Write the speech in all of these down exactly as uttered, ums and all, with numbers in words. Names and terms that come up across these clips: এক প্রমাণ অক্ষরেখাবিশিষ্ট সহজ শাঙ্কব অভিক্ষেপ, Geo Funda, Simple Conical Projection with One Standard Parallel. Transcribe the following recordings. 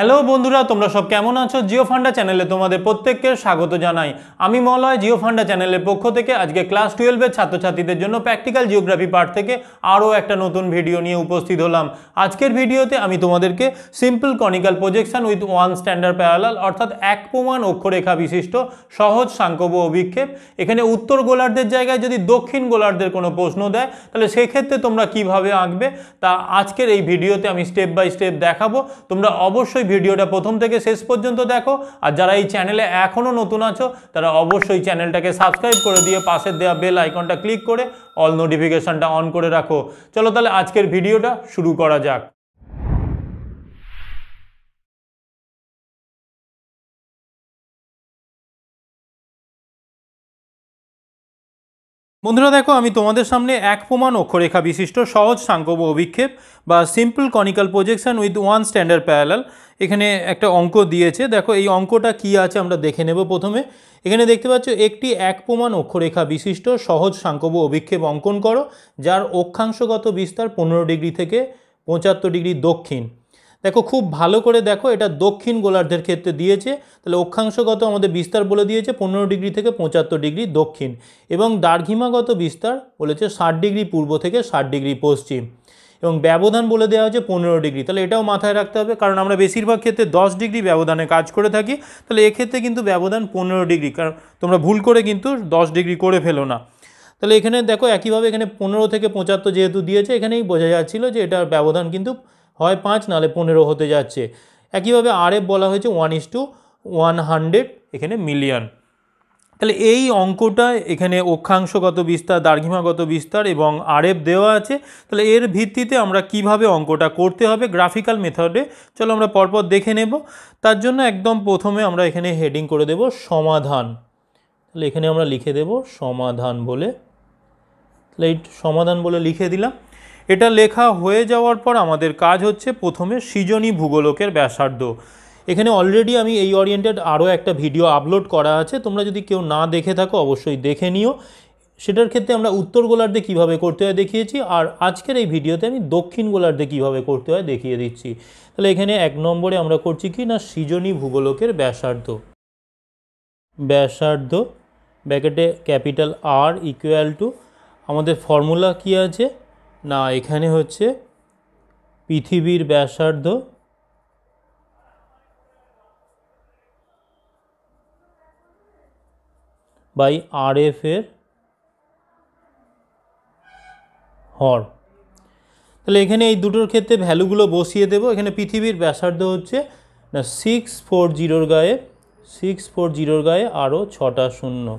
Hello बंधुरा तोमरा सब केमन आछो जिओ फांडा चैनले तोमादेर प्रत्येकके स्वागत जानाई। आमी मलय जिओ फांडा चैनलेर पक्ष थेके आजके क्लास बारो एर छात्रछात्रीदेर जोन्नो प्रैक्टिकल जिओग्राफी पार्ट थेके आरो एकटा नतुन भिडियो निये उपस्थित होलाम। आजकेर भिडियोते आमी तोमादेरके simple conical projection with one standard parallel अर्थात एक प्रमाण अक्षरेखा विशिष्ट सहज शांकबहु अभिक्षेप एखाने उत्तर गोलार्धेर जायगाय जोदि दक्षिण गोलार्धेर कोनो प्रश्न देय ताहले सेई क्षेत्रे तोमरा किभाबे आंकबे ता आजकेर एई भिडियोते आमी स्टेप बाई स्टेप देखाबो। तोमरा अवश्य ভিডিওটা প্রথম থেকে শেষ পর্যন্ত দেখো। আর যারা এই চ্যানেলে এখনো নতুন আছো তারা অবশ্যই চ্যানেলটাকে সাবস্ক্রাইব করে দিয়ে পাশে দেয়া বেল আইকনটা ক্লিক করে অল নোটিফিকেশনটা অন করে রাখো। চলো তাহলে আজকের ভিডিওটা শুরু করা যাক। बंधुरा देखो आमी तुम्हारे सामने एक प्रमाण अक्षरेखा विशिष्ट सहज शांकबहु अभिक्षेप बा simple conical projection with one standard parallel एखाने एक अंक दिए देखो। ये अंकटा कि आछे आमरा देखे नेब। प्रथम एखाने देखते पाच्छो एकटी एक प्रमाण अक्षरेखा विशिष्ट सहज शांकबहु अभिक्षेप अंकन करो जार अक्षांशगत विस्तार पंद्रह डिग्री थेके पचहत्तर डिग्री दक्षिण। देखो खूब भालो करे देखो एटा दक्षिण गोलार्धेर क्षेत्रे दिएछे ताहले अक्षांशगत आमादेर विस्तार बोले दिएछे पंद्रह डिग्री थेके पचहत्तर डिग्री दक्षिण एवं दार्घिमागत विस्तार बोलेछे साठ डिग्री पूर्व थेके साठ डिग्री पश्चिम एवं व्यवधान बोले देওয়া হয়েছে पंद्रह डिग्री। তাহলে এটাও মাথায় রাখতে হবে কারণ আমরা বেশিরভাগ ক্ষেত্রে दस ডিগ্রি ব্যবধানে কাজ করে থাকি। তাহলে এই ক্ষেত্রে কিন্তু ব্যবধান पंद्रह ডিগ্রি, কারণ তোমরা ভুল করে কিন্তু दस ডিগ্রি করে ফেলো না। তাহলে এখানে দেখো একই ভাবে এখানে पंद्रह থেকে पचहत्तर যেহেতু দিয়েছে এখানেই বোঝা যাচ্ছিল যে এটার ব্যবধান কিন্তু হয় पाँच নালে पंद्रह হতে যাচ্ছে। একই ভাবে আরএফ বলা হয়েছে one is to one hundred এখানে মিলিয়ন। তাহলে এই অঙ্কটা এখানে অক্ষাংশগত বিস্তার দার্ঘিমাগত বিস্তার এবং আরএফ দেওয়া আছে। তাহলে এর ভিত্তিতে আমরা কিভাবে অঙ্কটা করতে হবে গ্রাফিক্যাল মেথডে চলো আমরা পরপর দেখে নেব। তার জন্য একদম প্রথমে আমরা এখানে হেডিং করে দেব সমাধান। তাহলে এখানে আমরা লিখে দেব সমাধান বলে। তাহলে এই সমাধান বলে লিখে দিলাম। এটা লেখা হয়ে যাওয়ার পর আমাদের কাজ হচ্ছে প্রথমে সৃজনী ভূগোলকের ব্যাসার্ধ। এখানে অলরেডি আমি এই ওরিয়েন্টেড আরও একটা ভিডিও আপলোড করা আছে, তোমরা যদি কেউ না দেখে থাকো অবশ্যই দেখে নিও। সেটার ক্ষেত্রে আমরা উত্তর গোলার্ধে কীভাবে করতে হয় দেখিয়েছি, আর আজকের এই ভিডিওতে আমি দক্ষিণ গোলার্ধে কীভাবে করতে হয় দেখিয়ে দিচ্ছি। তাহলে এখানে এক নম্বরে আমরা করছি কি না সৃজনী ভূগোলকের ব্যাসার্ধ ব্যাসার্ধ ব্র্যাকেটে ক্যাপিটাল আর ইকুয়াল টু আমাদের ফর্মুলা কী আছে না এখানে হচ্ছে পৃথিবীর ব্যাসার্ধ बाई आर एफ एर हर। ताहले एखाने एई दुटोर क्षेत्रे भ्यालुगुलो बसिए देबो। एखाने पृथिवीर व्यासार्ध होच्छे ना सिक्स फोर जिरोर गाये सिक्स फोर जिरोर गाये आरो छटा शून्य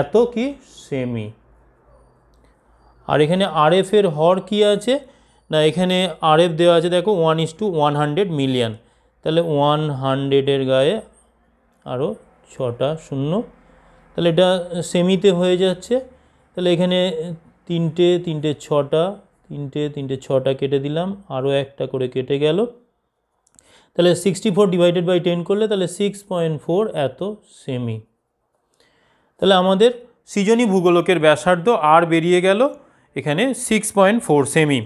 एतो कि सेमी। आर एखाने आर एफ एर हर कि आछे ना एखाने आर एफ देवा आछे देखो one is to one hundred million. ताहले वन हंड्रेडर गाये आरो छटा शून्य তাহলে এটা সেমিতে হয়ে যাচ্ছে। তাহলে এখানে তিনটে তিনটে ছটা তিনটে তিনটে ছটা কেটে দিলাম আরও একটা করে কেটে গেল। তাহলে sixty four divided by ten করলে তাহলে সিক্স পয়েন্ট ফোর এত সেমি। তাহলে আমাদের সৃজনী ভূগোলকের ব্যাসার্ধ আর বেরিয়ে গেল এখানে সিক্স পয়েন্ট ফোর সেমি।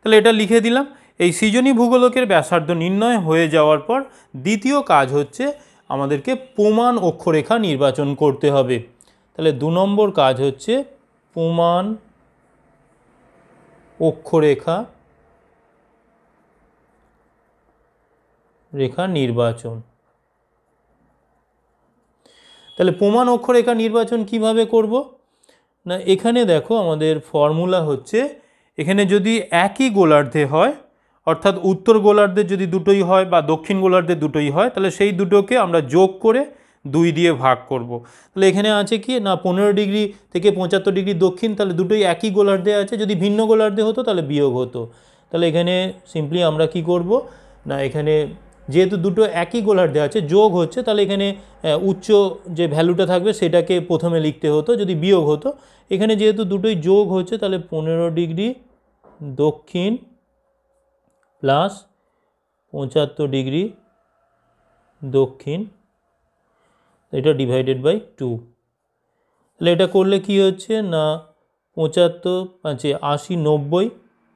তাহলে এটা লিখে দিলাম। এই সৃজনী ভূগোলকের ব্যাসার্ধ নির্ণয় হয়ে যাওয়ার পর দ্বিতীয় কাজ হচ্ছে আমাদেরকে প্রমাণ অক্ষরেখা নির্বাচন করতে হবে। তাহলে দুই নম্বর কাজ হচ্ছে প্রমাণ অক্ষরেখা রেখা নির্বাচন। তাহলে প্রমাণ অক্ষরেখা নির্বাচন কিভাবে করব না এখানে দেখো আমাদের ফর্মুলা হচ্ছে এখানে যদি একই গোলার্ধে হয় অর্থাৎ উত্তর গোলার্ধে যদি দুটোই হয় বা দক্ষিণ গোলার্ধে দুটোই হয় তাহলে সেই দুটোকে আমরা যোগ করে দুই দিয়ে ভাগ করব। তাহলে এখানে আছে কি না পনেরো ডিগ্রি থেকে পঁচাত্তর ডিগ্রি দক্ষিণ, তাহলে দুটোই একই গোলার্ধে আছে। যদি ভিন্ন গোলার্ধে হতো তাহলে বিয়োগ হতো। তাহলে এখানে সিম্পলি আমরা কি করব না এখানে যেহেতু দুটো একই গোলার্ধে আছে যোগ হচ্ছে তাহলে এখানে উচ্চ যে ভ্যালুটা থাকবে সেটাকে প্রথমে লিখতে হতো যদি বিয়োগ হতো। এখানে যেহেতু দুটোই যোগ হচ্ছে তাহলে পনেরো ডিগ্রি দক্ষিণ प्लस पचहत्तर डिग्री दक्षिण एटा डिवाइडेड बाई टू। ताहले एटा करले कि होच्छे ना पचहत्तर पाँचे आशी नब्बे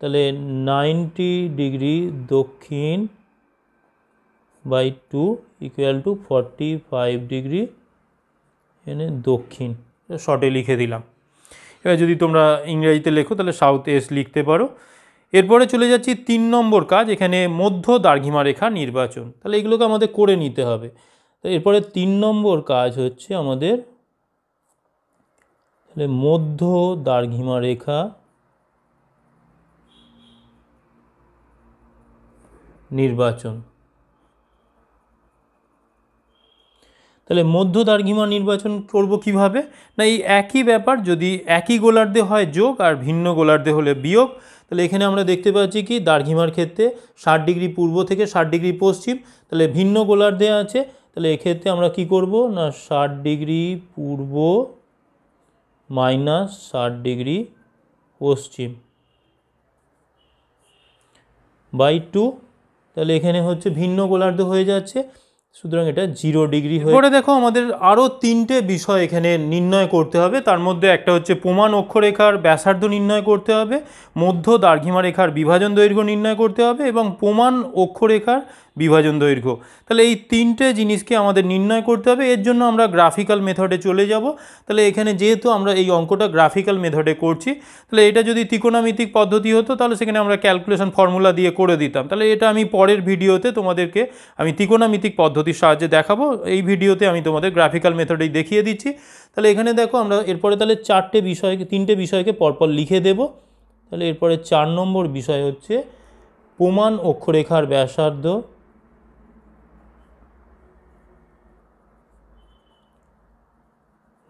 ताहले नाइनटी डिग्री दक्षिण by two equal to forty five degree एने दक्षिण शर्टे लिखे दिलाम। एबार जदि तोमरा इंगरेजीते लेखो ताहले साउथ ईस्ट लिखते पारो। एरपरे चले जाच्छी तीन नम्बर काज एखाने मध्य दार्घिमा रेखा निर्वाचन ताहले एगुलोके आमादेर करे निते हबे। तो एरपरे तीन नम्बर काज हच्छे आमादेर ताहले मध्य दार्घिमा रेखा निर्वाचन ताहले मध्य दार्घिमा निर्वाचन करब किभाबे ना एई एकई ब्यापार जदि एकई गोलार्धे हय जोग और भिन्न गोलार्धे हले बियोग ताहले एखाने आमरा देखते पाच्छि कि दार्घिमार क्षेत्रे साठ डिग्री पूर्व थेके साठ डिग्री पश्चिम ताहले भिन्न गोलार्धे आछे ताहले एई क्षेत्रे आमरा कि करब ना साठ डिग्री पूर्व माइनस साठ डिग्री पश्चिम बाई टू ताहले एखाने हच्छे भिन्न गोलार्ध हये जाच्छे सूत्रां एटा जिरो डिग्री। एरपर देखो आमादेर आरो तीनटे विषय एखाने निर्णय करते हबे तार मध्ये एकटा हच्छे प्रमाण अक्षरेखार व्यासार्ध निर्णय करते हबे, मध्य दार्घिमा रेखार विभाजन दैर्घ्य निर्णय करते हबे एबं प्रमाण अक्षरेखार विभाजन दैर्घ्य। ताहले एई तीनटे जिनिसके आमादेर निर्णय करते हबे। एर जोन्नो आमरा ग्राफिकल मेथडे चले যাব। ताहले एखाने जेहेतु आमरा एई अंकटा ग्राफिकल मेथडे करछि ताहले एटा जदि त्रिकोणमितिक पद्धति हतो ताहले सेखाने आमरा क्यालकुलेशन फर्मुला दिये करे दिताम। ताहले एटा आमि परेर भिडियोते तोमादेरके आमि त्रिकोणमितिक पद्धतिर साहाज्ये देखाबो। एई भिडियोते आमि तोमादेर ग्राफिकल मेथडेई देखिये दिच्छि। ताहले एखाने देखो आमरा एरपरे ताहले चारटे विषयके तीनटे विषयके परपर लिखे देब। ताहले एरपरे चार नम्बर विषय हच्छे प्रमाण अक्षरेखार व्यासार्ध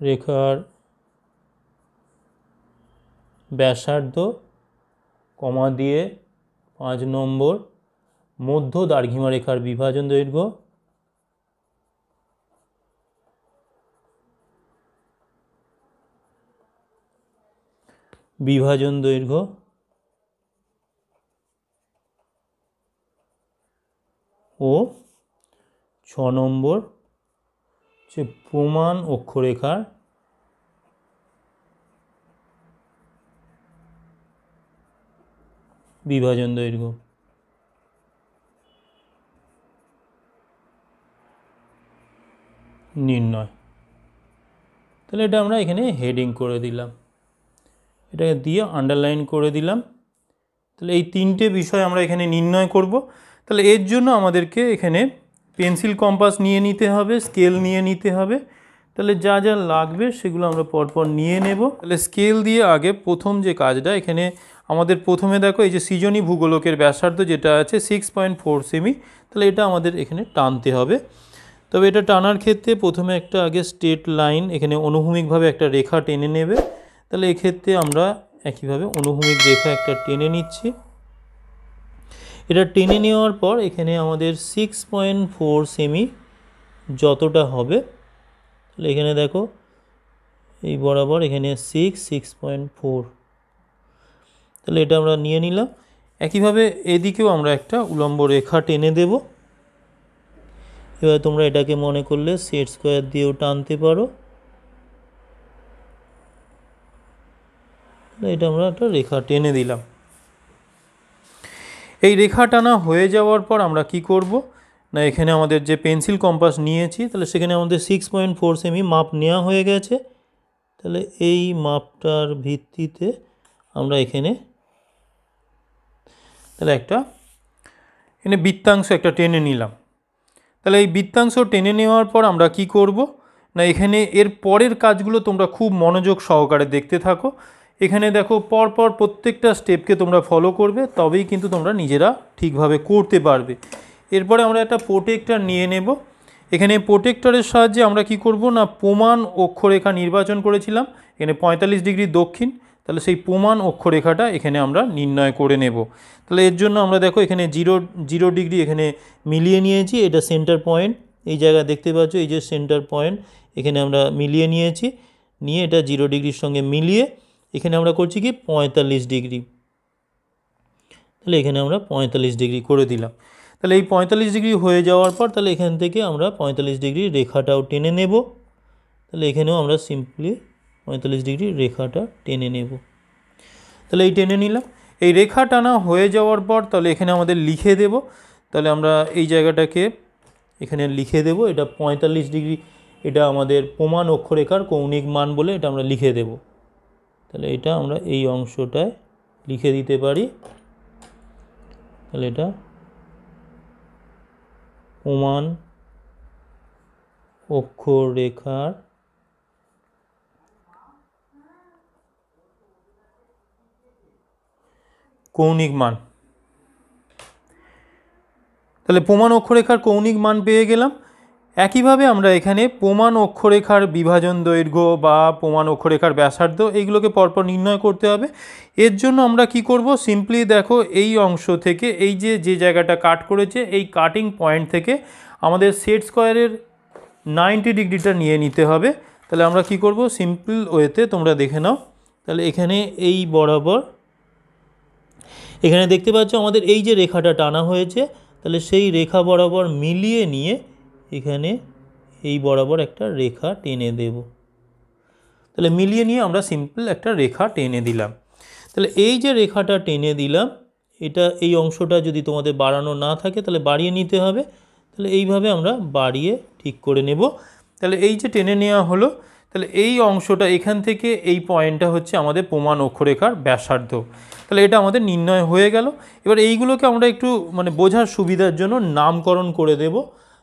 रेखार व्यासार्ध कमा दिए पाँच नम्बर मध्य दार्घिमा रेखार विभाजन दैर्घ्य विभाजन दैर्घ्य ओ छ नम्बर যে প্রমাণ অক্ষরেখার বিভাজন দৈর্ঘ্য। নির্ণয় তাহলে এটা আমরা এখানে হেডিং করে দিলাম, এটা দিয়ে আন্ডারলাইন করে দিলাম। তাহলে এই তিনটে বিষয় আমরা এখানে নির্ণয় করব। তাহলে এর জন্য আমাদেরকে এখানে पेंसिल कम्पास निये निते हबे, स्केल निये निते हबे। ताहले जा जा लागबे सेगुलो आमरा परपर निये नेब। ताहले स्केल दिए आगे प्रथम जे काजटा एखाने आमादेर प्रथमे देखो एई जे सीजनी भूगोलकेर व्यासार्ध जेटा आछे सिक्स पॉइंट फोर सेमी ताहले एटा आमादेर एखाने टानते हबे। तबे एटा टानार क्षेत्रे प्रथमे एकटा आगे स्ट्रेट लाइन एखाने अनुभूमिकभावे एकटा रेखा टेने नेबे। ताहले एई क्षेत्रे आमरा एकइभावे अनुभूमिक रेखा एकटा टेने निच्छि। এটা টেনে নেওয়ার পর এখানে আমাদের সিক্স পয়েন্ট ফোর সেমি যতটা হবে তাহলে এখানে দেখো এই বরাবর এখানে সিক্স সিক্স পয়েন্ট ফোর তাহলে এটা আমরা নিয়ে নিলাম। একইভাবে এদিকেও আমরা একটা উলম্ব রেখা টেনে দেব। এবার তোমরা এটাকে মনে করলে সেট স্কোয়ার দিয়েও টানতে পারো। এটা আমরা একটা রেখা টেনে দিলাম। এই রেখা টানা হয়ে যাওয়ার পর আমরা কি করব না এখানে আমাদের যে পেন্সিল কম্পাস নিয়েছি তাহলে সেখানে আমাদের সিক্স পয়েন্ট ফোর সেমি মাপ নেওয়া হয়ে গেছে। তাহলে এই মাপটার ভিত্তিতে আমরা এখানে তাহলে একটা এখানে বৃত্তাংশ একটা টেনে নিলাম। তাহলে এই বৃত্তাংশ টেনে নেওয়ার পর আমরা কি করব না এখানে এর পরের কাজগুলো তোমরা খুব মনোযোগ সহকারে দেখতে থাকো। এখানে দেখো পরপর প্রত্যেকটা স্টেপকে তোমরা ফলো করবে তবেই কিন্তু তোমরা নিজেরা ঠিকভাবে করতে পারবে। এরপরে আমরা একটা প্রোটেক্টর নিয়ে নেব। এখানে প্রোটেক্টরের সাহায্যে আমরা কি করব না প্রমাণ অক্ষরেখা নির্বাচন করেছিলাম এখানে পঁয়তাল্লিশ ডিগ্রি দক্ষিণ তাহলে সেই প্রমাণ অক্ষরেখাটা এখানে আমরা নির্ণয় করে নেব। তাহলে এর জন্য আমরা দেখো এখানে জিরো জিরো ডিগ্রি এখানে মিলিয়ে নিয়েছি, এটা সেন্টার পয়েন্ট এই জায়গা দেখতে পাচ্ছ এই যে সেন্টার পয়েন্ট এখানে আমরা মিলিয়ে নিয়েছি, নিয়ে এটা জিরো ডিগ্রির সঙ্গে মিলিয়ে এখানে আমরা করছি কি পঁয়তাল্লিশ ডিগ্রি তাহলে এখানে আমরা পঁয়তাল্লিশ ডিগ্রি করে দিলাম। তাহলে এই পঁয়তাল্লিশ ডিগ্রি হয়ে যাওয়ার পর তাহলে এখান থেকে আমরা পঁয়তাল্লিশ ডিগ্রি রেখাটাও টেনে নেব। তাহলে এখানেও আমরা সিম্পলি পঁয়তাল্লিশ ডিগ্রি রেখাটা টেনে নেব। তাহলে এই টেনে নিলাম। এই রেখা টানা হয়ে যাওয়ার পর তাহলে এখানে আমাদের লিখে দেব। তাহলে আমরা এই জায়গাটাকে एखाने लिखे देव ये पैंतालिस डिग्री ये प्रमाण अक्षरेखार कौणिक मान बोले ये लिखे देव ताहले एटा आमरा एई अंशटाय लिखे दीते पारी ताहले एटा प्रमाण अक्षरेखार कौणिक मान ताहले प्रमाण अक्षरेखार कौणिक मान पेये गेलाम। একই ভাবে আমরা এখানে প্রমাণ অক্ষরেখার বিভাজন দৈর্ঘ্য বা প্রমাণ অক্ষরেখার ব্যাসার্ধ এইগুলোকে পরপর নির্ণয় করতে হবে। এর জন্য আমরা কি করব, সিম্পলি দেখো এই অংশ থেকে এই যে যে জায়গাটা কাট করেছে এই কাটিং পয়েন্ট থেকে আমাদের সেট স্কয়ারের নব্বই ডিগ্রিটা নিয়ে নিতে হবে। তাহলে আমরা কি করব সিম্পল ওয়েতে তোমরা দেখে নাও। তাহলে এখানে এই বরাবর এখানে দেখতে পাচ্ছ আমাদের এই যে রেখাটা টানা হয়েছে তাহলে সেই রেখা বরাবর মিলিয়ে নিয়ে এখানে এই বরাবর একটা রেখা টেনে দেব। তাহলে মিলিয়ে নিয়ে আমরা সিম্পল একটা রেখা টেনে দিলাম। তাহলে এই যে রেখাটা টেনে দিলাম এটা এই অংশটা যদি তোমাদের বাড়ানো না থাকে তাহলে বাড়িয়ে নিতে হবে। তাহলে এইভাবে আমরা বাড়িয়ে ঠিক করে নেব। তাহলে এই যে টেনে নেওয়া হলো তাহলে এই অংশটা এখান থেকে এই পয়েন্টটা হচ্ছে আমাদের প্রমাণ অক্ষরেখার ব্যাসার্ধ। তাহলে এটা আমাদের নির্ণয় হয়ে গেল। এবার এইগুলোকে আমরা একটু মানে বোঝার সুবিধার জন্য নামকরণ করে দেব।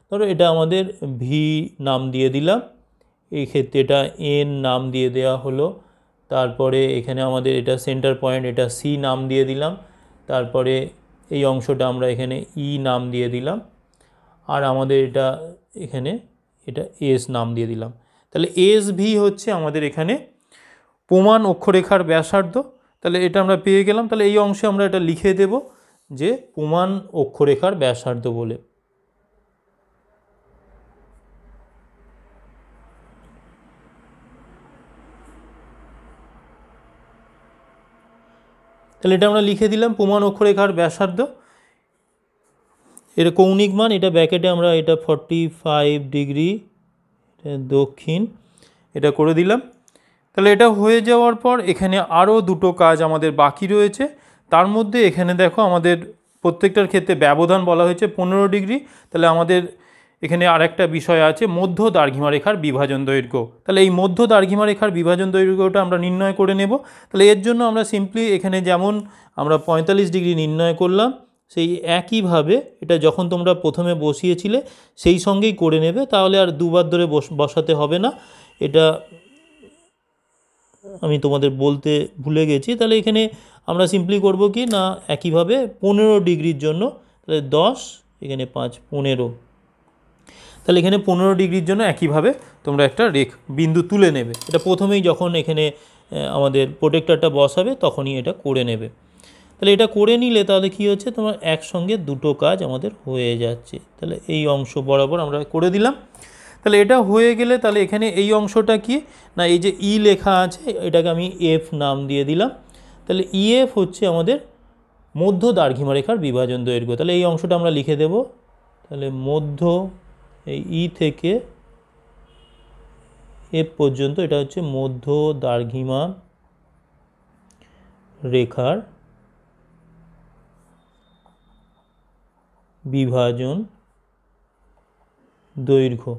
ধরো এটা আমাদের ভি নাম দিয়ে দিলাম, এই ক্ষেত্রে এটা এন নাম দিয়ে দেওয়া হলো। তারপরে এখানে আমাদের এটা সেন্টার পয়েন্ট এটা সি নাম দিয়ে দিলাম। তারপরে এই অংশটা আমরা এখানে ই নাম দিয়ে দিলাম। আর আমাদের এটা এখানে এটা এস নাম দিয়ে দিলাম। তাহলে এস ভি হচ্ছে আমাদের এখানে প্রমাণ অক্ষরেখার ব্যাসার্ধ। তাহলে এটা আমরা পেয়ে গেলাম। তাহলে এই অংশে আমরা এটা লিখে দেব যে প্রমাণ অক্ষরেখার ব্যাসার্ধ বলে। তাহলে এটা আমরা লিখে দিলাম প্রমাণ অক্ষরেখার ব্যাসার্ধ, এটা কৌণিক মান, এটা ব্র্যাকেটে আমরা এটা পঁয়তাল্লিশ ডিগ্রি এটা দক্ষিণ এটা করে দিলাম। তাহলে এটা হয়ে যাওয়ার পর এখানে আরও দুটো কাজ আমাদের বাকি রয়েছে। তার মধ্যে এখানে দেখো আমাদের প্রত্যেকটার ক্ষেত্রে ব্যবধান বলা হয়েছে পনেরো ডিগ্রি। তাহলে আমাদের এখানে আরেকটা বিষয় আছে মধ্য দ্রাঘিমা রেখার বিভাজন দৈর্ঘ্য। তাহলে এই মধ্য দ্রাঘিমা রেখার বিভাজন দৈর্ঘ্যটা আমরা নির্ণয় করে নেব। তাহলে এর জন্য আমরা সিম্পলি এখানে যেমন আমরা পঁয়তাল্লিশ ডিগ্রি নির্ণয় করলাম সেই একইভাবে এটা যখন তোমরা প্রথমে বসিয়েছিলে সেই সঙ্গেই করে নেবে, তাহলে আর দুবার ধরে বসাতে হবে না। এটা আমি তোমাদের বলতে ভুলে গেছি। তাহলে এখানে আমরা সিম্পলি করব কি না একইভাবে পনেরো ডিগ্রির জন্য তাহলে দশ এখানে পাঁচ পনেরো। তাহলে এখানে পনেরো ডিগ্রির জন্য একইভাবে তোমরা একটা রেখ বিন্দু তুলে নেবে। এটা প্রথমেই যখন এখানে আমাদের প্রোটেক্টরটা বসাবে তখনই এটা করে নেবে। তাহলে এটা করে নিলে তাহলে কি হচ্ছে তোমার একসঙ্গে দুটো কাজ আমাদের হয়ে যাচ্ছে। তাহলে এই অংশ বরাবর আমরা করে দিলাম। তাহলে এটা হয়ে গেলে তাহলে এখানে এই অংশটা কি না এই যে ই লেখা আছে এটাকে আমি এফ নাম দিয়ে দিলাম। তাহলে ই এফ হচ্ছে আমাদের মধ্য দ্রাঘিমা রেখার বিভাজন দৈর্ঘ্য। তাহলে এই অংশটা আমরা লিখে দেব। তাহলে মধ্য এই ই থেকে এফ পর্যন্ত এটা হচ্ছে মধ্য দ্রাঘিমা রেখার বিভাজন দৈর্ঘ্য।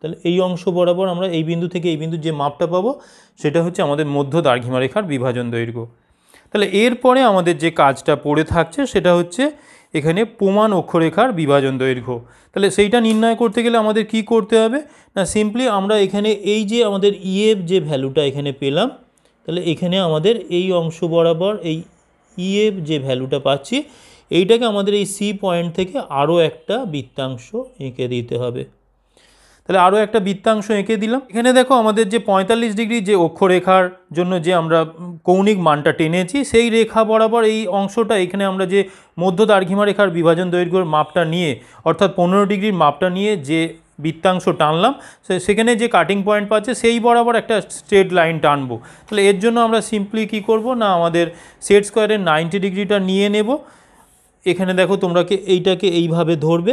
তাহলে এই অংশ বরাবর আমরা এই বিন্দু থেকে এই বিন্দুর যে মাপটা পাবো সেটা হচ্ছে আমাদের মধ্য দ্রাঘিমা রেখার বিভাজন দৈর্ঘ্য। তাহলে এরপরে আমাদের যে কাজটা পড়ে থাকছে সেটা হচ্ছে এখানে প্রমাণ অক্ষরেখার বিভাজন দৈর্ঘ্য। তাহলে সেইটা নির্ণয় করতে গেলে আমাদের কি করতে হবে না সিম্পলি আমরা এখানে এই যে আমাদের ইএফ যে ভ্যালুটা এখানে পেলাম তাহলে এখানে আমাদের এই অংশ বরাবর এই ইএফ যে ভ্যালুটা পাচ্ছি এইটাকে আমাদের এই সি পয়েন্ট থেকে আরও একটা বৃত্তাংশ এঁকে দিতে হবে। তাহলে আরও একটা বৃত্তাংশ এঁকে দিলাম। এখানে দেখো আমাদের যে পঁয়তাল্লিশ ডিগ্রি যে অক্ষরেখার জন্য যে আমরা কৌণিক মানটা টেনেছি সেই রেখা বরাবর এই অংশটা এখানে আমরা যে মধ্য দ্রাঘিমা রেখার বিভাজন দৈর্ঘ্যের মাপটা নিয়ে অর্থাৎ পনেরো ডিগ্রির মাপটা নিয়ে যে বৃত্তাংশ টানলাম সেখানে যে কাটিং পয়েন্ট পাচ্ছে সেই বরাবর একটা স্ট্রেট লাইন টানবো। তাহলে এর জন্য আমরা সিম্পলি কী করবো না আমাদের সেট স্কোয়ারের নব্বই ডিগ্রিটা নিয়ে নেব। এখানে দেখো তোমরা কি এইটাকে এইভাবে ধরবে,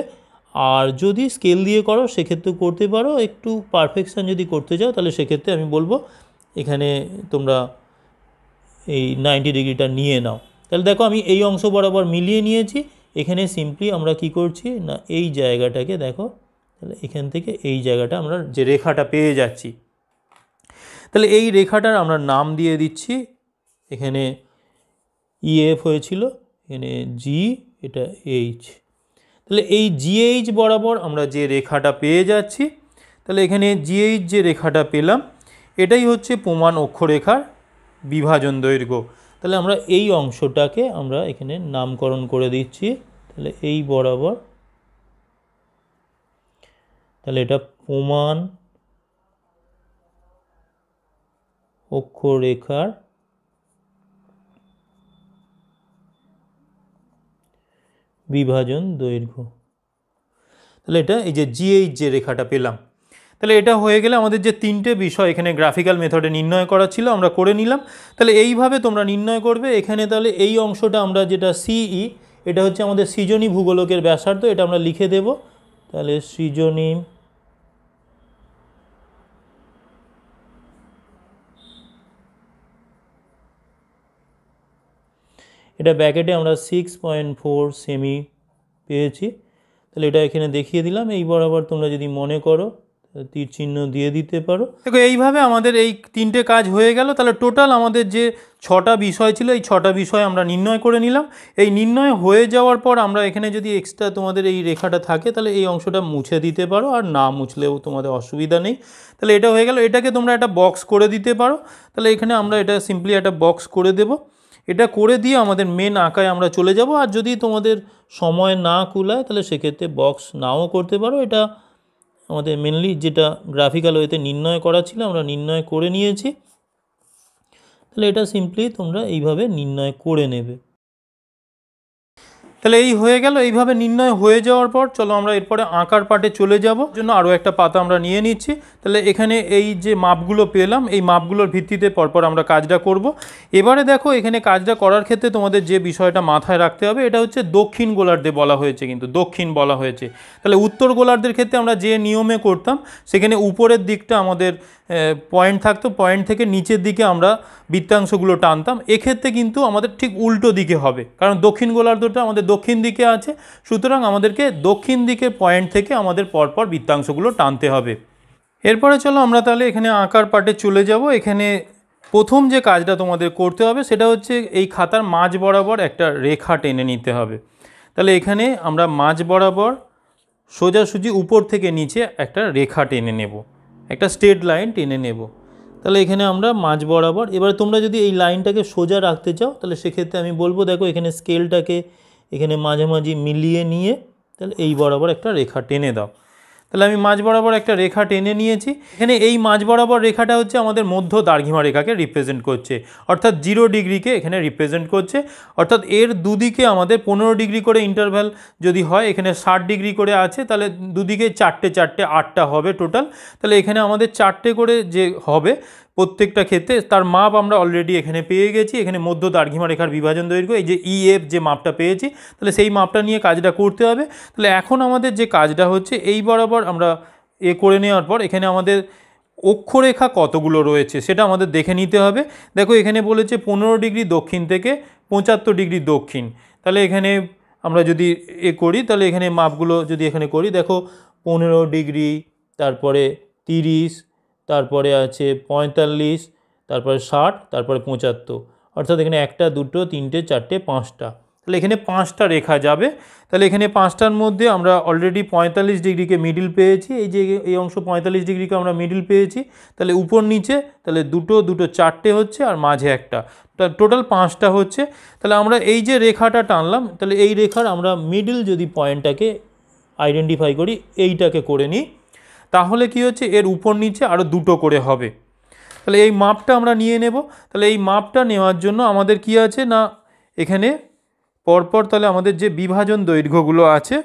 আর যদি স্কেল দিয়ে করো সেক্ষেত্রে করতে পারো, একটু পারফেকশান যদি করতে চাও তাহলে সেক্ষেত্রে আমি বলবো এখানে তোমরা এই নব্বই ডিগ্রিটা নিয়ে নাও। তাহলে দেখো আমি এই অংশ বরাবর মিলিয়ে নিয়েছি। এখানে সিম্পলি আমরা কি করছি না এই জায়গাটাকে দেখো एखान থেকে এই জায়গাটা আমরা যে রেখাটা পেয়ে যাচ্ছি তাহলে এই রেখাটার আমরা নাম দিয়ে দিচ্ছি এখানে ইএফ হয়েছিল এখানে জি এটা এইচ তাহলে এই জিএইচ বরাবর আমরা যে রেখাটা পেয়ে যাচ্ছি তাহলে এখানে জিএইচ যে রেখাটা পেলাম এটাই হচ্ছে প্রমাণ অক্ষরেখার বিভাজন দৈর্ঘ্য তাহলে আমরা এই অংশটাকে আমরা এখানে নামকরণ করে দিচ্ছি তাহলে এই বরাবর তাহলে এটা প্রমাণ অক্ষরেখার বিভাজন দৈর্ঘ্য তাহলে এটা এই যে জিএইচ যে রেখাটা পেলাম তাহলে এটা হয়ে গেলে আমাদের যে তিনটে বিষয় এখানে গ্রাফিক্যাল মেথডে নির্ণয় করা ছিল আমরা করে নিলাম তাহলে এইভাবে তোমরা নির্ণয় করবে এখানে তাহলে এই অংশটা আমরা যেটা সিই এটা হচ্ছে আমাদের সৃজনী ভূগোলকের ব্যাসার্ধ এটা আমরা লিখে দেব তাহলে সৃজনী এটা ব্র্যাকেটে আমরা সিক্স পয়েন্ট ফোর সেমি পেয়েছি তাহলে এটা এখানে দেখিয়ে দিলাম এই বরাবর তোমরা যদি মনে করো তীর চিহ্ন দিয়ে দিতে পারো দেখো এইভাবে আমাদের এই তিনটে কাজ হয়ে গেল তাহলে টোটাল আমাদের যে ছটা বিষয় ছিল এই ছটা বিষয় আমরা নির্ণয় করে নিলাম এই নির্ণয় হয়ে যাওয়ার পর আমরা এখানে যদি এক্সট্রা তোমাদের এই রেখাটা থাকে তাহলে এই অংশটা মুছে দিতে পারো আর না মুছলেও তোমাদের অসুবিধা নেই তাহলে এটা হয়ে গেল এটাকে তোমরা একটা বক্স করে দিতে পারো তাহলে এখানে আমরা এটা সিম্পলি একটা বক্স করে দেবো এটা করে দিয়ে আমাদের মেন আঁকায় আমরা চলে যাব আর যদি তোমাদের সময় না কুলায় তাহলে সেক্ষেত্রে বক্স নাও করতে পারো এটা আমাদের মেনলি যেটা গ্রাফিক্যাল ওয়েতে নির্ণয় করা ছিল আমরা নির্ণয় করে নিয়েছি তাহলে এটা সিম্পলি তোমরা এইভাবে নির্ণয় করে নেবে তাহলে এই হয়ে গেল এইভাবে নির্ণয় হয়ে যাওয়ার পর চলো আমরা এরপরে আঁকার পার্টে চলে যাব জন্য আরও একটা পাতা আমরা নিয়ে নিচ্ছি তাহলে এখানে এই যে মাপগুলো পেলাম এই মাপগুলোর ভিত্তিতে পরপর আমরা কাজটা করব। এবারে দেখো এখানে কাজটা করার ক্ষেত্রে তোমাদের যে বিষয়টা মাথায় রাখতে হবে এটা হচ্ছে দক্ষিণ গোলার্ধে বলা হয়েছে কিন্তু দক্ষিণ বলা হয়েছে তাহলে উত্তর গোলার্ধের ক্ষেত্রে আমরা যে নিয়মে করতাম সেখানে উপরের দিকটা আমাদের পয়েন্ট থাকতো পয়েন্ট থেকে নিচের দিকে আমরা বৃত্তাংশগুলো টানতাম এক্ষেত্রে কিন্তু আমাদের ঠিক উল্টো দিকে হবে কারণ দক্ষিণ গোলার্ধটা আমাদের দক্ষিণ দিকে আছে সুতরাং আমাদেরকে দক্ষিণ দিকের পয়েন্ট থেকে আমাদের পরপর বৃত্তাংশগুলো টানতে হবে এরপরে চলো আমরা তাহলে এখানে আঁকার পার্টে চলে যাব এখানে প্রথম যে কাজটা তোমাদের করতে হবে সেটা হচ্ছে এই খাতার মাঝ বরাবর একটা রেখা টেনে নিতে হবে তাহলে এখানে আমরা মাঝ বরাবর সোজাসুজি উপর থেকে নিচে একটা রেখা টেনে নেব একটা স্ট্রেট লাইন টেনে নেব তাহলে এখানে আমরা মাঝ বরাবর এবার তোমরা যদি এই লাইনটাকে সোজা রাখতে চাও তাহলে সেক্ষেত্রে আমি বলবো দেখো এখানে স্কেলটাকে এখানে মাঝামাঝি মিলিয়ে নিয়ে তাহলে এই বরাবর একটা রেখা টেনে দাও তাহলে আমি মাঝ বরাবর একটা রেখা টেনে নিয়েছি এখানে এই মাঝ বরাবর রেখাটা হচ্ছে আমাদের মধ্য দ্রাঘিমা রেখাকে রিপ্রেজেন্ট করছে অর্থাৎ জিরো ডিগ্রিকে এখানে রিপ্রেজেন্ট করছে অর্থাৎ এর দুদিকে আমাদের পনেরো ডিগ্রি করে ইন্টারভ্যাল যদি হয় এখানে ষাট ডিগ্রি করে আছে তাহলে দুদিকে চারটে চারটে আটটা হবে টোটাল তাহলে এখানে আমাদের চারটে করে যে হবে প্রত্যেকটা ক্ষেত্রে তার মাপ আমরা অলরেডি এখানে পেয়ে গেছি এখানে মধ্য দ্রাঘিমা রেখার বিভাজন দৈর্ঘ্য এই যে ইএফ যে মাপটা পেয়েছি তাহলে সেই মাপটা নিয়ে কাজটা করতে হবে তাহলে এখন আমাদের যে কাজটা হচ্ছে এই বরাবর আমরা এ করে নেওয়ার পর এখানে আমাদের অক্ষরেখা কতগুলো রয়েছে সেটা আমাদের দেখে নিতে হবে দেখো এখানে বলেছে পনেরো ডিগ্রি দক্ষিণ থেকে পঁচাত্তর ডিগ্রি দক্ষিণ তাহলে এখানে আমরা যদি এ করি তাহলে এখানে মাপগুলো যদি এখানে করি দেখো পনেরো ডিগ্রি তারপরে তিরিশ তারপরে আছে পঁয়তাল্লিশ তারপরে ষাট তারপরে পঁচাত্তর অর্থাৎ এখানে একটা দুটো তিনটে চারটে পাঁচটা তাহলে এখানে পাঁচটা রেখা যাবে তাহলে এখানে পাঁচটার মধ্যে আমরা অলরেডি পঁয়তাল্লিশ ডিগ্রিকে মিডিল পেয়েছি এই যে এই অংশ পঁয়তাল্লিশ ডিগ্রিকে আমরা মিডিল পেয়েছি তাহলে উপর নিচে তাহলে দুটো দুটো চারটে হচ্ছে আর মাঝে একটা টোটাল পাঁচটা হচ্ছে তাহলে আমরা এই যে রেখাটা টানলাম তাহলে এই রেখার আমরা মিডিল যদি পয়েন্টটাকে আইডেন্টিফাই করি এইটাকে করে নিই তাহলে কি হচ্ছে এর উপর নিচে আরও দুটো করে হবে তাহলে এই মাপটা আমরা নিয়ে নেব তাহলে এই মাপটা নেওয়ার জন্য আমাদের কি আছে না এখানে পরপর তাহলে আমাদের যে বিভাজন দৈর্ঘ্যগুলো আছে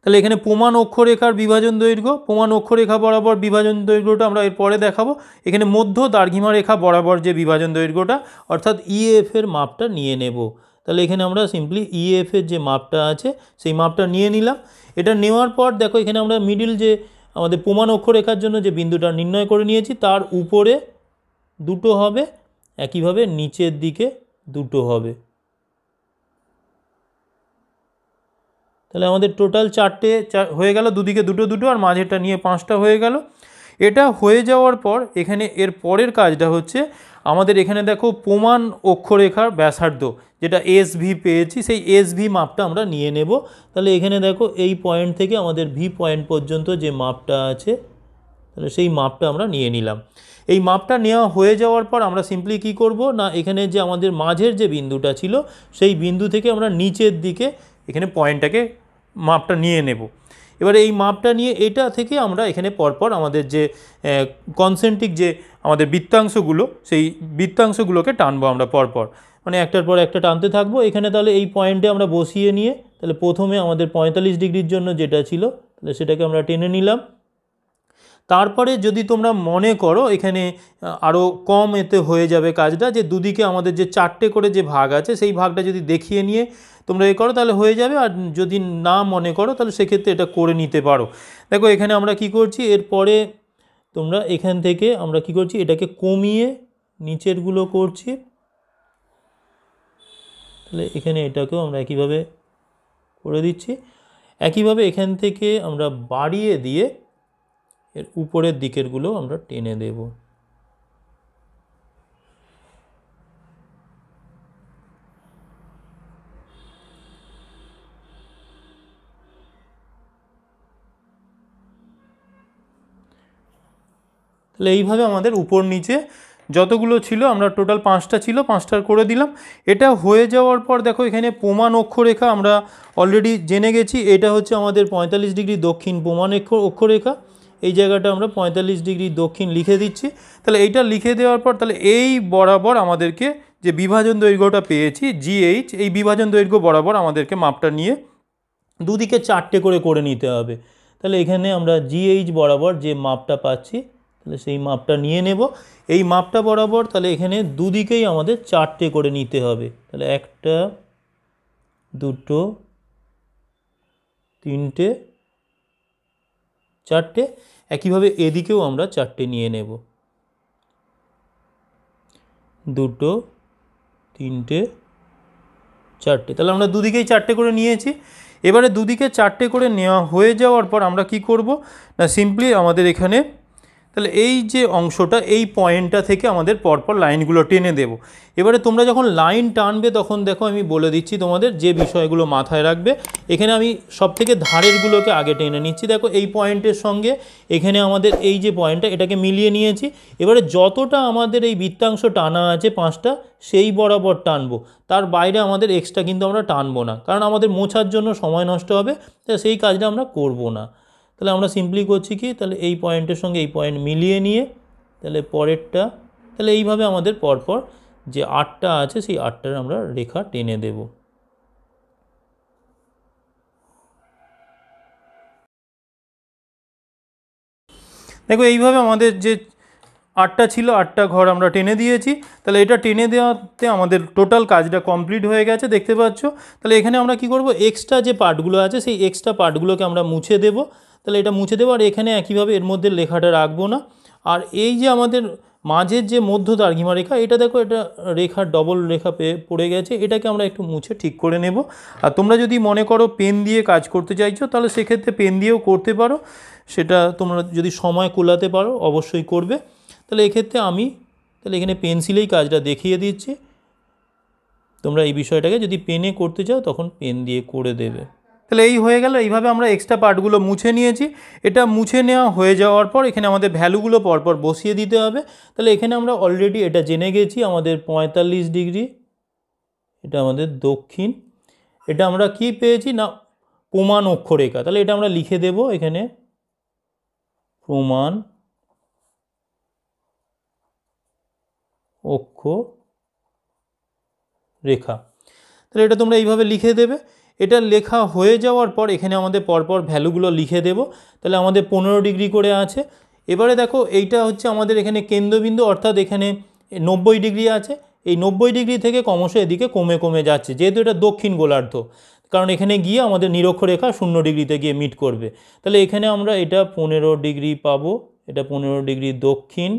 তাহলে এখানে প্রমাণ অক্ষরেখার বিভাজন দৈর্ঘ্য প্রমাণ অক্ষরেখা বরাবর বিভাজন দৈর্ঘ্যটা আমরা এর পরে দেখাবো এখানে মধ্য দ্রাঘিমা রেখা বরাবর যে বিভাজন দৈর্ঘ্যটা অর্থাৎ ইএফ এর মাপটা নিয়ে নেব তাহলে এখানে আমরা সিম্পলি ইএফ এর যে মাপটা আছে সেই মাপটা নিয়ে নিলাম এটা নেওয়ার পর দেখো এখানে আমরা মিডিল যে আমাদের প্রমাণ অক্ষরেখার জন্য যে বিন্দুটা নির্ণয় করে নিয়েছি তার উপরে দুটো হবে একইভাবে নিচের দিকে দুটো হবে তাহলে আমাদের টোটাল চারটে হয়ে গেল, দুদিকে দুটো দুটো আর মাঝেটা নিয়ে পাঁচটা হয়ে গেল। এটা হয়ে যাওয়ার পর এখানে এর পরের কাজটা হচ্ছে আমাদের এখানে দেখো প্রমাণ অক্ষরেখার ব্যাসার্ধ যেটা এস ভি পেয়েছি সেই এস ভি মাপটা আমরা নিয়ে নেব। তাহলে এখানে দেখো এই পয়েন্ট থেকে আমাদের ভি পয়েন্ট পর্যন্ত যে মাপটা আছে তাহলে সেই মাপটা আমরা নিয়ে নিলাম। এই মাপটা নেওয়া হয়ে যাওয়ার পর আমরা সিম্পলি কী করব না এখানে যে আমাদের মাঝের যে বিন্দুটা ছিল সেই বিন্দু থেকে আমরা নিচের দিকে এখানে পয়েন্টটাকে মাপটা নিয়ে নেব। এবারে এই মাপটা নিয়ে এটা থেকে আমরা এখানে পরপর আমাদের যে কনসেন্ট্রিক যে আমাদের বৃত্তাংশগুলো সেই বৃত্তাংশগুলোকে টানবো আমরা পরপর, মানে একটার পর একটা টানতে থাকবো। এখানে তাহলে এই পয়েন্টে আমরা বসিয়ে নিয়ে তাহলে প্রথমে আমাদের পঁয়তাল্লিশ ডিগ্রির জন্য যেটা ছিল তাহলে সেটাকে আমরা টেনে নিলাম। তারপরে যদি তোমরা মনে করো এখানে আরও কম এতে হয়ে যাবে কাজটা, যে দুদিকে আমাদের যে চারটে করে যে ভাগ আছে সেই ভাগটা যদি দেখিয়ে নিয়ে তোমরা এ করো তাহলে হয়ে যাবে, আর যদি না মনে করো তাহলে সেক্ষেত্রে এটা করে নিতে পারো। দেখো এখানে আমরা কি করছি এরপরে তোমরা এখান থেকে আমরা কি করছি এটাকে কমিয়ে নিচেরগুলো করছি। তাহলে এখানে এটাকেও আমরা একইভাবে করে দিচ্ছি, একইভাবে এখান থেকে আমরা বাড়িয়ে দিয়ে এর উপরের দিকেরগুলো আমরা টেনে দেব। তাহলে এইভাবে আমাদের উপর নিচে যতগুলো ছিল আমরা টোটাল পাঁচটা ছিল পাঁচটার করে দিলাম। এটা হয়ে যাওয়ার পর দেখো এখানে প্রমাণ অক্ষরেখা আমরা অলরেডি জেনে গেছি, এটা হচ্ছে আমাদের পঁয়তাল্লিশ ডিগ্রি দক্ষিণ প্রমাণ অক্ষরেখা। এই জায়গাটা আমরা পঁয়তাল্লিশ ডিগ্রি দক্ষিণ লিখে দিচ্ছি। তাহলে এইটা লিখে দেওয়ার পর তাহলে এই বরাবর আমাদেরকে যে বিভাজন দৈর্ঘ্যটা পেয়েছি জিএইচ এই বিভাজন দৈর্ঘ্য বরাবর আমাদেরকে মাপটা নিয়ে দুদিকে চারটে করে করে নিতে হবে। তাহলে এখানে আমরা জিএইচ বরাবর যে মাপটা পাচ্ছি তাহলে সেই মাপটা নিয়ে নেব। এই মাপটা বরাবর তাহলে এখানে দুদিকেই আমাদের চারটে করে নিতে হবে। তাহলে একটা, দুটো, তিনটে, চারটে, একইভাবে এদিকেও আমরা চারটে নিয়ে নেব। দুটো, তিনটে, চারটে, তাহলে আমরা দুদিকেই চারটে করে নিয়েছি। এবারে দুদিকে চারটে করে নেওয়া হয়ে যাওয়ার পর আমরা কি করব না সিম্পলি আমাদের এখানে তাহলে এই যে অংশটা এই পয়েন্টটা থেকে আমাদের পরপর লাইনগুলো টেনে দেব। এবারে তোমরা যখন লাইন টানবে তখন দেখো আমি বলে দিচ্ছি তোমাদের যে বিষয়গুলো মাথায় রাখবে। এখানে আমি সবথেকে ধারেরগুলোকে আগে টেনে নিচ্ছি। দেখো এই পয়েন্টের সঙ্গে এখানে আমাদের এই যে পয়েন্টটা এটাকে মিলিয়ে নিয়েছি। এবারে যতটা আমাদের এই বৃত্তাংশ টানা আছে পাঁচটা সেই বরাবর টানবো, তার বাইরে আমাদের এক্সট্রা কিন্তু আমরা টানবো না, কারণ আমাদের মোছার জন্য সময় নষ্ট হবে, তাই সেই কাজটা আমরা করব না। তাহলে আমরা সিম্পলি করছি কি তাহলে এই পয়েন্টের সঙ্গে এই পয়েন্ট মিলিয়ে নিয়ে তাহলে পরেরটা, তাহলে এইভাবে আমাদের পরপর যে আটটা আছে সেই আটটার আমরা রেখা টেনে দেব। দেখো এইভাবে আমাদের যে আটটা ছিল আটটা ঘর আমরা টেনে দিয়েছি। তাহলে এটা টেনে দেওয়াতে আমাদের টোটাল কাজটা কমপ্লিট হয়ে গেছে, দেখতে পাচ্ছ। তাহলে এখানে আমরা কি করব এক্সট্রা যে পার্টগুলো আছে সেই এক্সট্রা পার্টগুলোকে আমরা মুছে দেব। তাহলে এটা মুছে দেবো আর এখানে একইভাবে এর মধ্যে লেখাটা রাখবো না। আর এই যে আমাদের মাঝের যে মধ্য দ্রাঘিমা রেখা এটা দেখো এটা রেখা ডবল রেখা পেয়ে পড়ে গেছে, এটাকে আমরা একটু মুছে ঠিক করে নেব। আর তোমরা যদি মনে করো পেন দিয়ে কাজ করতে চাইছো তাহলে সেক্ষেত্রে পেন দিয়েও করতে পারো, সেটা তোমরা যদি সময় কুলাতে পারো অবশ্যই করবে। তাহলে এক্ষেত্রে আমি তাহলে এখানে পেন্সিলেই কাজটা দেখিয়ে দিচ্ছি, তোমরা এই বিষয়টাকে যদি পেনে করতে চাও তখন পেন দিয়ে করে দেবে। তাহলে এই হয়ে গেল, এইভাবে আমরা এক্সট্রা পার্টগুলো মুছে নিয়েছি। এটা মুছে নেওয়া হয়ে যাওয়ার পর এখানে আমাদের ভ্যালুগুলো পরপর বসিয়ে দিতে হবে। তাহলে এখানে আমরা অলরেডি এটা জেনে গেছি আমাদের পঁয়তাল্লিশ ডিগ্রি এটা আমাদের দক্ষিণ, এটা আমরা কি পেয়েছি না প্রমাণ অক্ষরেখা। তাহলে এটা আমরা লিখে দেব এখানে প্রমাণ অক্ষ রেখা। তাহলে এটা তোমরা এইভাবে লিখে দেবে। এটা লেখা হয়ে যাওয়ার পর এখানে আমাদের পরপর ভ্যালুগুলো লিখে দেব। তাহলে আমাদের পনেরো ডিগ্রি করে আছে। এবারে দেখো এইটা হচ্ছে আমাদের এখানে কেন্দ্রবিন্দু, অর্থাৎ এখানে নব্বই ডিগ্রি আছে। এই নব্বই ডিগ্রি থেকে ক্রমশ এদিকে কমে কমে যাচ্ছে, যেহেতু এটা দক্ষিণ গোলার্ধ, কারণ এখানে গিয়ে আমাদের নিরক্ষরেখা শূন্য ডিগ্রিতে গিয়ে মিট করবে। তাহলে এখানে আমরা এটা পনেরো ডিগ্রি পাবো, এটা পনেরো ডিগ্রি দক্ষিণ,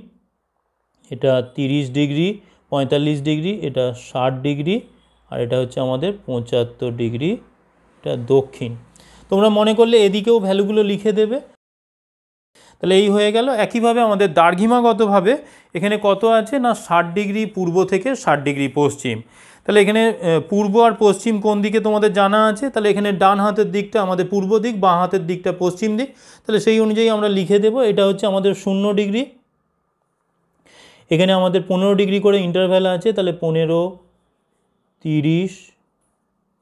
এটা তিরিশ ডিগ্রি, পঁয়তাল্লিশ ডিগ্রি, এটা ষাট ডিগ্রি, আর এটা হচ্ছে আমাদের পঁচাত্তর ডিগ্রি, এটা দক্ষিণ। তোমরা মনে করলে এদিকেও ভ্যালুগুলো লিখে দেবে। তাহলে এই হয়ে গেল। একইভাবে আমাদের দার্ঘিমাগতভাবে এখানে কত আছে না ষাট ডিগ্রি পূর্ব থেকে ষাট ডিগ্রি পশ্চিম। তাহলে এখানে পূর্ব আর পশ্চিম কোন দিকে তোমাদের জানা আছে, তাহলে এখানে ডান হাতের দিকটা আমাদের পূর্ব দিক, বাঁ হাতের দিকটা পশ্চিম দিক। তাহলে সেই অনুযায়ী আমরা লিখে দেব। এটা হচ্ছে আমাদের শূন্য ডিগ্রি, এখানে আমাদের পনেরো ডিগ্রি করে ইন্টারভ্যাল আছে। তাহলে পনেরো, তিরিশ,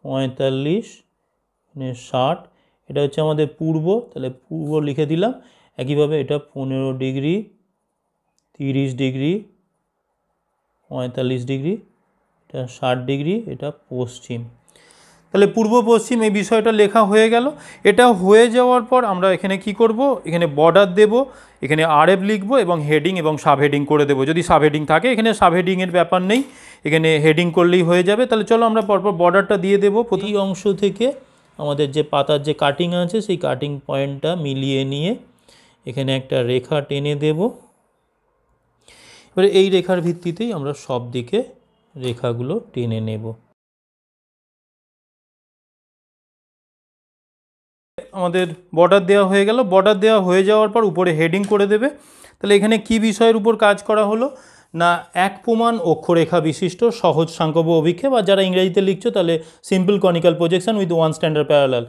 পঁয়তাল্লিশ, ষাট, এটা হচ্ছে আমাদের পূর্ব। তাহলে পূর্ব লিখে দিলাম। একইভাবে এটা পনেরো ডিগ্রি, তিরিশ ডিগ্রি, পঁয়তাল্লিশ ডিগ্রি, এটা ষাট ডিগ্রি, এটা পশ্চিম। তাহলে পূর্ব পশ্চিম এই বিষয়টা লেখা হয়ে গেল। এটা হয়ে যাওয়ার পর আমরা এখানে কি করব, এখানে বর্ডার দেব, এখানে আরএফ লিখব এবং হেডিং এবং সাবহেডিং করে দেব। যদি সাবহেডিং থাকে, এখানে সাবহেডিংয়ের ব্যাপার নেই, এখানে হেডিং করলেই হয়ে যাবে। তাহলে চলো আমরা পরপর বর্ডারটা দিয়ে দেব। প্রতি অংশ থেকে আমাদের যে পাতার যে কাটিং আছে সেই কাটিং পয়েন্টটা মিলিয়ে নিয়ে এখানে একটা রেখা টেনে দেব। এবারে এই রেখার ভিত্তিতেই আমরা সব দিকে রেখাগুলো টেনে নেব। আমাদের বর্ডার দেওয়া হয়ে গেল। বর্ডার দেওয়া হয়ে যাওয়ার পর উপরে হেডিং করে দেবে। তাহলে এখানে কি বিষয়ের উপর কাজ করা হলো না এক প্রমাণ অক্ষরেখা বিশিষ্ট সহজ সাংকব্য অভিক্ষেপ, বা যারা ইংরেজিতে লিখছো তাহলে simple conical projection with one standard parallel.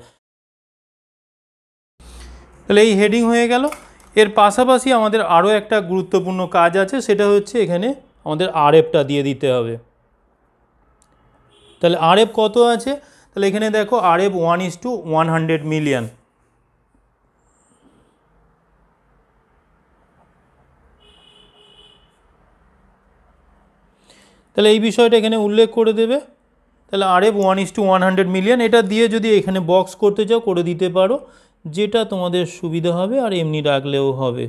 তাহলে এই হেডিং হয়ে গেল। এর পাশাপাশি আমাদের আরও একটা গুরুত্বপূর্ণ কাজ আছে, সেটা হচ্ছে এখানে আমাদের আরএফটা দিয়ে দিতে হবে। তাহলে আরএফ কত আছে, তাহলে এখানে দেখো RF one is to one hundred million. তাহলে এই বিষয়টা এখানে উল্লেখ করে দেবে। তাহলে RF one is to one hundred million, এটা দিয়ে যদি এখানে বক্স করতে চাও করে দিতে পারো, যেটা তোমাদের সুবিধা হবে, আর এমনি রাখলেও হবে।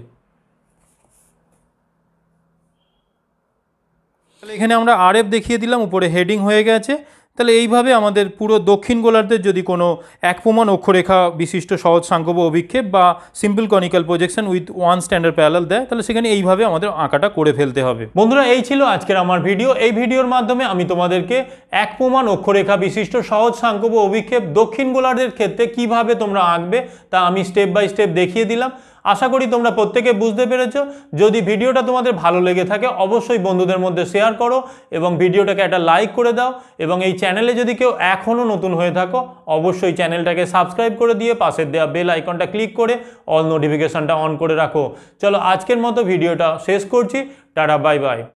তাহলে এখানে আমরা আরএফ দেখিয়ে দিলাম, উপরে হেডিং হয়ে গেছে। তাহলে এইভাবে আমাদের পুরো দক্ষিণ গোলার্ধের যদি কোনো এক প্রমাণ অক্ষরেখা বিশিষ্ট সহজ সাংকব্য অভিক্ষেপ বা simple conical projection with one standard parallel দেয়, তাহলে সেখানে এইভাবে আমাদের আঁকাটা করে ফেলতে হবে। বন্ধুরা, এই ছিল আজকের আমার ভিডিও। এই ভিডিওর মাধ্যমে আমি তোমাদেরকে এক প্রমাণ অক্ষরেখা বিশিষ্ট সহজ সাংকব্য অভিক্ষেপ দক্ষিণ গোলার্ধের ক্ষেত্রে কিভাবে তোমরা আঁকবে তা আমি স্টেপ বাই স্টেপ দেখিয়ে দিলাম। আশা করি তোমরা প্রত্যেকে বুঝতে পেরেছ। যদি ভিডিওটা তোমাদের ভালো লেগে থাকে অবশ্যই বন্ধুদের মধ্যে শেয়ার করো এবং ভিডিওটাকে একটা লাইক করে দাও, এবং এই চ্যানেলে যদি কেউ এখনও নতুন হয়ে থাকো অবশ্যই চ্যানেলটাকে সাবস্ক্রাইব করে দিয়ে পাশের দেওয়া বেল আইকনটা ক্লিক করে অল নোটিফিকেশনটা অন করে রাখো। চলো আজকের মতো ভিডিওটা শেষ করছি। Tata, bye by.